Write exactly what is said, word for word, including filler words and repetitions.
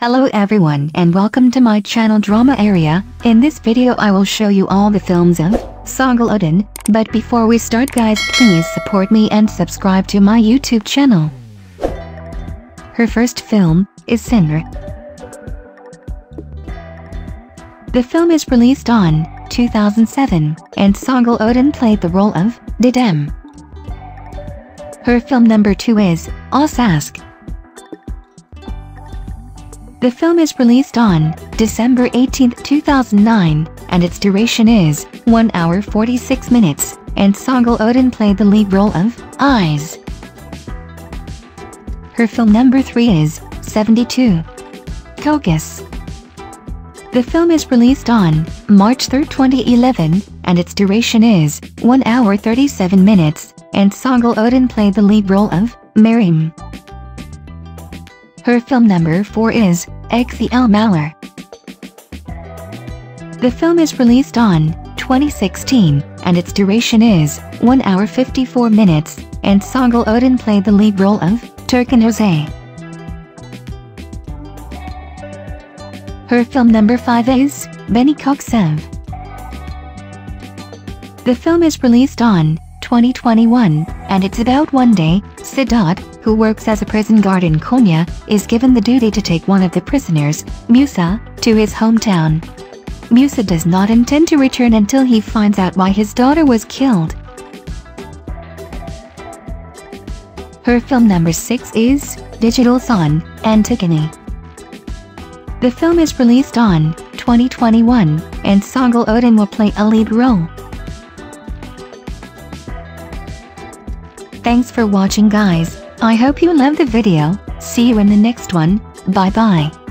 Hello everyone and welcome to my channel Drama Area. In this video I will show you all the films of Songül Öden, but before we start guys, please support me and subscribe to my YouTube channel. Her first film is Sinner. The film is released on two thousand seven, and Songül Öden played the role of Didem. Her film number two is Osask. The film is released on December eighteenth two thousand nine, and its duration is one hour forty-six minutes, and Songül Öden played the lead role of Eyes. Her film number three is seventy-two. Koksev. The film is released on March third twenty eleven, and its duration is one hour thirty-seven minutes, and Songül Öden played the lead role of Meryem. Her film number four is Xe El. The film is released on twenty sixteen, and its duration is one hour fifty-four minutes, and Songül Öden played the lead role of Türkan Özay. Her film number five is Benny Koksev. The film is released on twenty twenty-one, and it's about one day, Sedat, who works as a prison guard in Konya, is given the duty to take one of the prisoners, Musa, to his hometown. Musa does not intend to return until he finds out why his daughter was killed. Her film number six is Digital Son, Antigone. The film is released on twenty twenty-one, and Songül Öden will play a lead role. Thanks for watching guys. I hope you loved the video. See you in the next one. Bye bye.